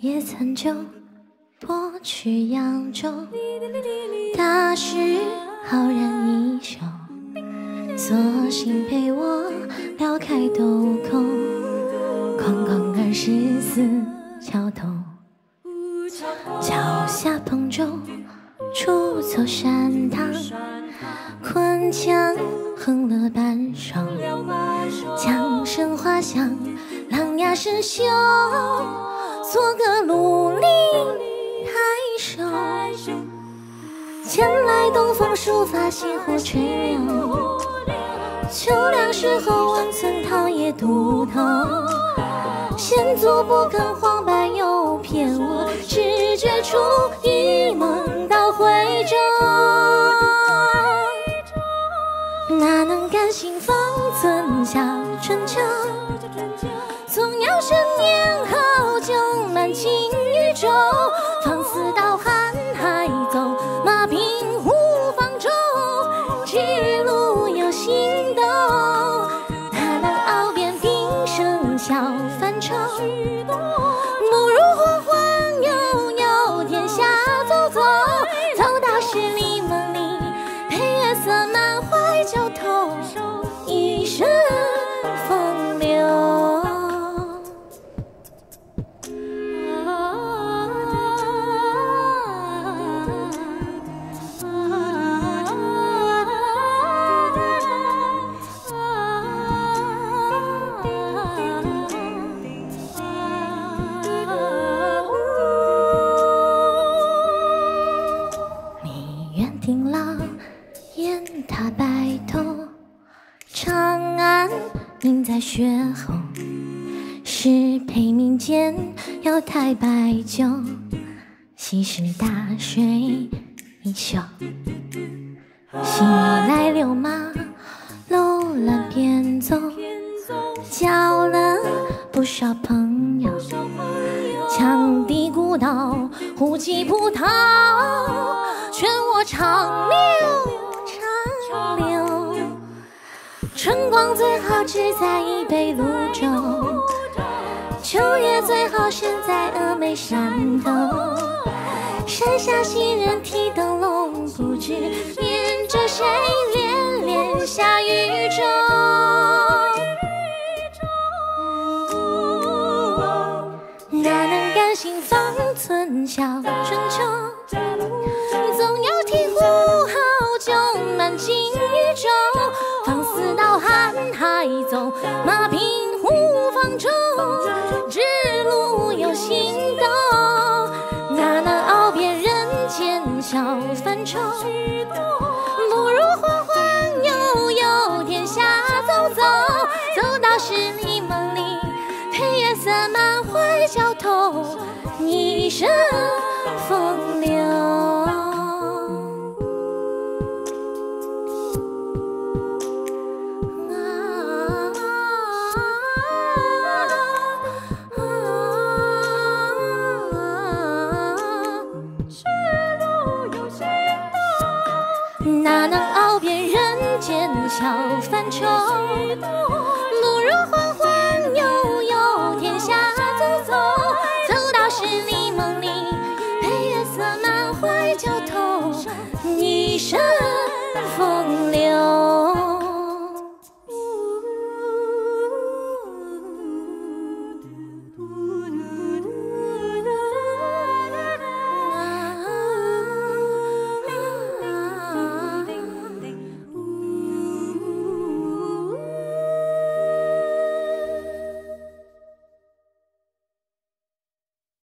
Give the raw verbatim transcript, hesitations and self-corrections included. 也曾就波去扬州，他是浩然一宿，索性陪我撩开豆蔻，哐哐二十四桥头，桥下蓬舟出走山塘，昆腔哼了半首，桨声花香，狼牙生锈，做个鲁陵太守。前来东风梳发，西湖吹柳。秋凉时候，温存桃叶渡头。闲坐不肯黄白又偏误，只觉处一梦到徽州。哪能甘心放樽笑春秋？总要十年后，酒满青玉舟，放肆到瀚海走，马平湖方舟，知路有星斗。哪能傲遍平生笑泛愁？不如晃晃悠悠天下走走，走到十里梦里，配月色满怀旧头，一身风流。 宁在雪后，是配民间瑶台白酒。西施大水一宿，西来流马楼兰边走，交了不少朋友。羌笛古道，胡姬葡萄，劝我长留长留。 春光最好只在一杯泸州，秋叶最好身在峨眉山头。山下行人提灯笼，不知念着谁，连连下渝州。哪能甘心放樽笑春秋？总要提壶好酒满青玉舟。 放肆到瀚海走，马平湖方舟，知路有星斗。哪能傲遍人间笑泛愁？不如晃晃悠悠天下走走，走到十里梦里，配月色满怀浇头，一身风流。 哪能傲遍人间笑泛愁？不如晃晃悠悠天下走走，走到十里梦里，配月色满怀旧头，一身。